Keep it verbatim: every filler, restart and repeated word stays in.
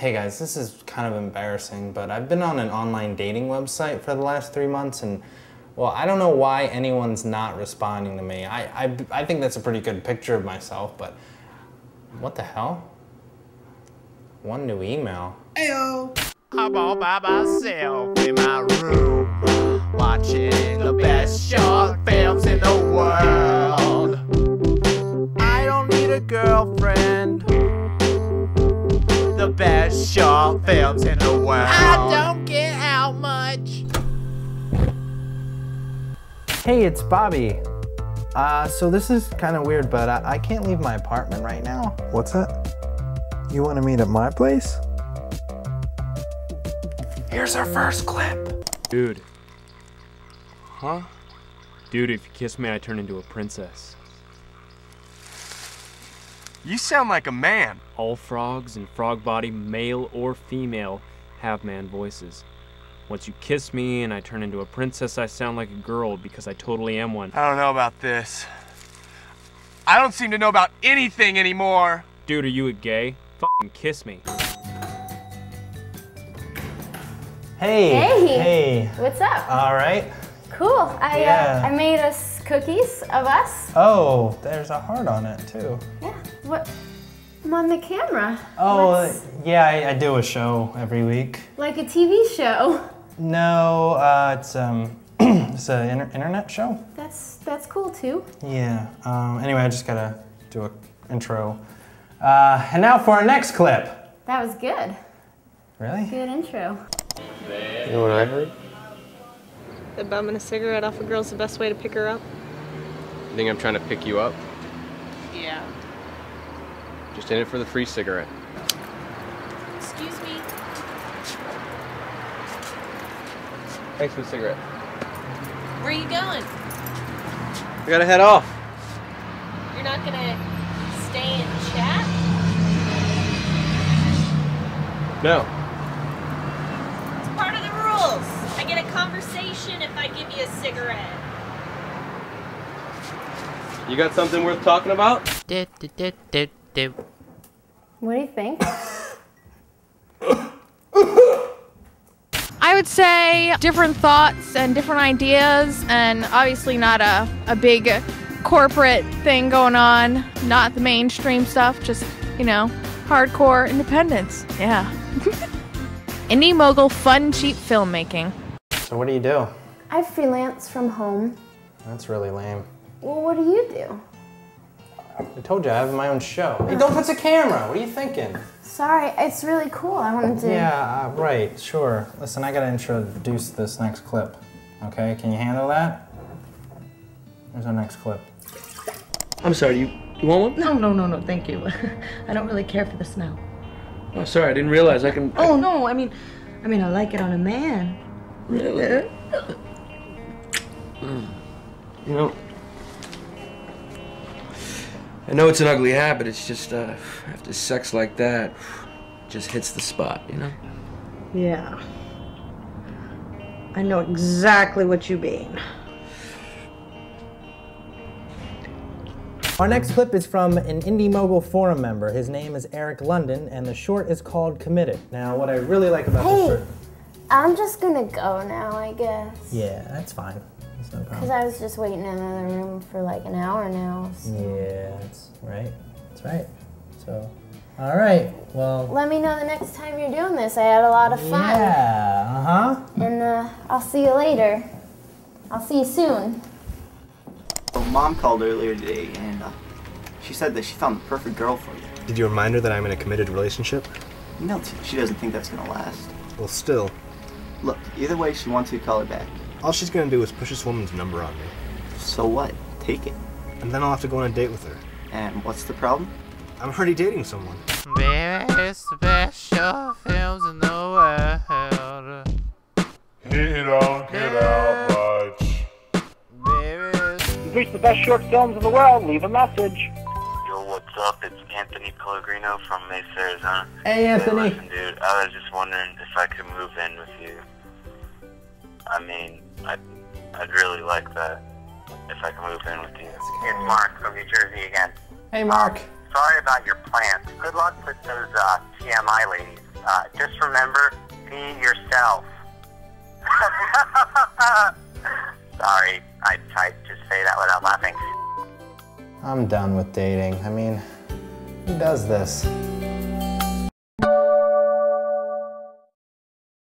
Hey guys, this is kind of embarrassing, but I've been on an online dating website for the last three months and, well, I don't know why anyone's not responding to me. I, I, I think that's a pretty good picture of myself, but what the hell? One new email. Ayo! I'm all by myself in my room, watching the best short films in the world. I don't need a girlfriend. The best short films in the world. I don't get out much. Hey, it's Bobby. Uh, so this is kind of weird, but I, I can't leave my apartment right now. What's that? You want to meet at my place? Here's our first clip. Dude. Huh? Dude, if you kiss me, I turn into a princess. You sound like a man. All frogs and frog body, male or female, have man voices. Once you kiss me and I turn into a princess, I sound like a girl because I totally am one. I don't know about this. I don't seem to know about anything anymore. Dude, are you a gay? F***ing kiss me. Hey. Hey. Hey. What's up? All right. Cool. I yeah. uh, I made us cookies of us. Oh, there's a heart on it too. Yeah. What? I'm on the camera. Oh, What's... yeah, I, I do a show every week. Like a T V show? No, uh, it's um, it's an inter internet show. That's that's cool too. Yeah. Um. Anyway, I just gotta do a intro. Uh, and now for our next clip. That was good. Really? Good intro. You know what I heard? That bumming a cigarette off a girl's the best way to pick her up. You think I'm trying to pick you up? Yeah. Just in it for the free cigarette. Excuse me. Thanks for the cigarette. Where are you going? I gotta head off. You're not gonna stay and chat? No. It's part of the rules. I get a conversation if I give you a cigarette. You got something worth talking about? Do, do, do, do, do. What do you think? I would say different thoughts and different ideas, and obviously not a, a big corporate thing going on, not the mainstream stuff, just, you know, hardcore independence. Yeah. Indy Mogul, fun, cheap filmmaking. So what do you do? I freelance from home. That's really lame. Well, what do you do? I told you, I have my own show. Hey, don't put the camera! What are you thinking? Sorry, it's really cool. I wanted to... Yeah, uh, right, sure. Listen, I gotta introduce this next clip. Okay, can you handle that? Here's our next clip. I'm sorry, you, you want one? No, no, no, no, thank you. I don't really care for the smell. Oh, sorry, I didn't realize I can... I oh, can... no, I mean... I mean, I like it on a man. Really? Mm. You know... I know it's an ugly habit, it's just, uh, after sex like that, it just hits the spot, you know? Yeah. I know exactly what you mean. Our next clip is from an Indy Mogul forum member. His name is Erik Lundin, and the short is called Committed. Now, what I really like about hey, this short... I'm just gonna go now, I guess. Yeah, that's fine. Because I was just waiting in another room for like an hour now. So. Yeah, that's right. That's right. So, all right. Well, let me know the next time you're doing this. I had a lot of fun. Yeah. Uh huh. And uh, I'll see you later. I'll see you soon. Well, Mom called earlier today, and uh, she said that she found the perfect girl for you. Did you remind her that I'm in a committed relationship? No, she doesn't think that's gonna last. Well, still. Look, either way, she wants you to call her back. All she's gonna do is push this woman's number on me. So what? Take it. And then I'll have to go on a date with her. And what's the problem? I'm already dating someone. Baby, it's the best short films in the world. He don't get out much. Baby, it's... You've reached the best short films in the world. Leave a message. Yo, what's up? It's Anthony Pellegrino from Mesa, Arizona. Hey, Anthony. Hey, listen, dude, I was just wondering if I could move in with you. I mean, I'd, I'd really like that if I can move in with you. It's Mark from New Jersey again. Hey, Mark. Um, sorry about your plans. Good luck with those uh, T M I ladies. Uh, just remember, be yourself. Sorry, I tried to say that without laughing. I'm done with dating. I mean, who does this?